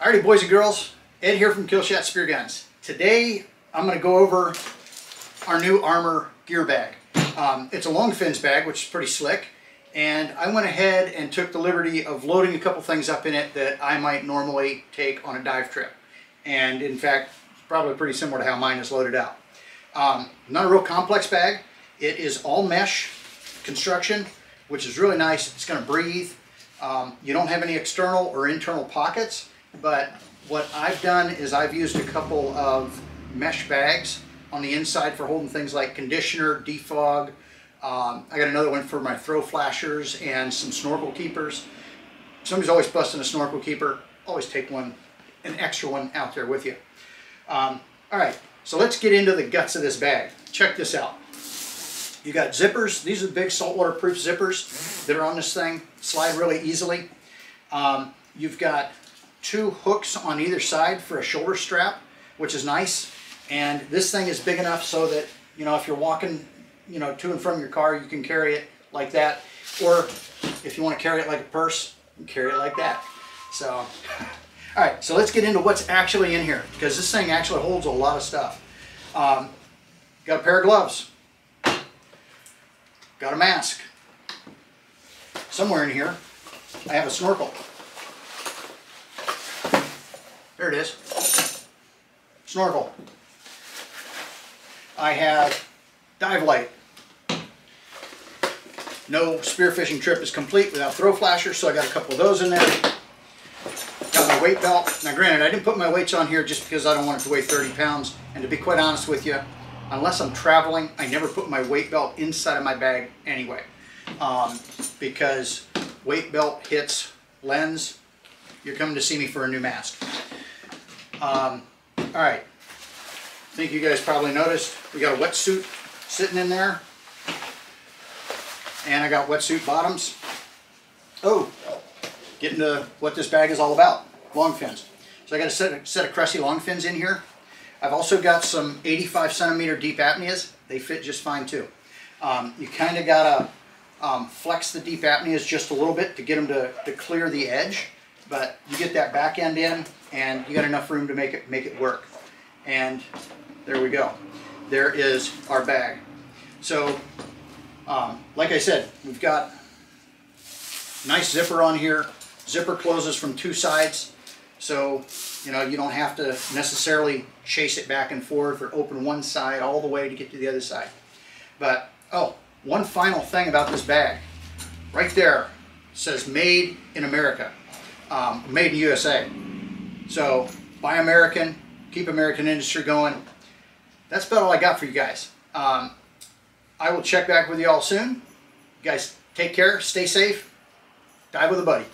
Alrighty, boys and girls, Ed here from Killshot Spearguns. Today I'm going to go over our new Armor Gear Bag. It's a long fins bag, which is pretty slick, and I went ahead and took the liberty of loading a couple things up in it that I might normally take on a dive trip. And in fact, probably pretty similar to how mine is loaded out. Not a real complex bag. It is all mesh construction, which is really nice. It's going to breathe. You don't have any external or internal pockets, but what I've done is I've used a couple of mesh bags on the inside for holding things like conditioner, defog. I got another one for my throw flashers and some snorkel keepers. Somebody's always busting a snorkel keeper. Always take one, an extra one out there with you. All right, so let's get into the guts of this bag. Check this out. You got zippers. These are the big saltwater proof zippers that are on this thing. Slide really easily. You've got two hooks on either side for a shoulder strap, which is nice. And this thing is big enough so that, you know, if you're walking, you know, to and from your car, you can carry it like that. Or if you want to carry it like a purse, you can carry it like that. So, all right, so let's get into what's actually in here, because this thing actually holds a lot of stuff. Got a pair of gloves. Got a mask. Somewhere in here, I have a snorkel. There it is. Snorkel. I have dive light. No spearfishing trip is complete without throw flashers, so I got a couple of those in there. Got my weight belt. Now granted, I didn't put my weights on here just because I don't want it to weigh 30 pounds. And to be quite honest with you, unless I'm traveling, I never put my weight belt inside of my bag anyway. Because weight belt hits lens, you're coming to see me for a new mask. All right. I think you guys probably noticed we got a wetsuit sitting in there, and I got wetsuit bottoms. Oh, getting to what this bag is all about, long fins. So I got a set of Cressi long fins in here. I've also got some 85 centimeter deep apneas. They fit just fine too. You kind of gotta flex the deep apneas just a little bit to get them to clear the edge, but you get that back end in, and you got enough room to make it work. And there we go. There is our bag. So, like I said, we've got nice zipper on here. Zipper closes from two sides, so you know you don't have to necessarily chase it back and forth or open one side all the way to get to the other side. But oh, one final thing about this bag, right there, it says "Made in America," "Made in USA." So, buy American. Keep American industry going. That's about all I got for you guys. I will check back with you all soon. You guys take care, stay safe, dive with a buddy.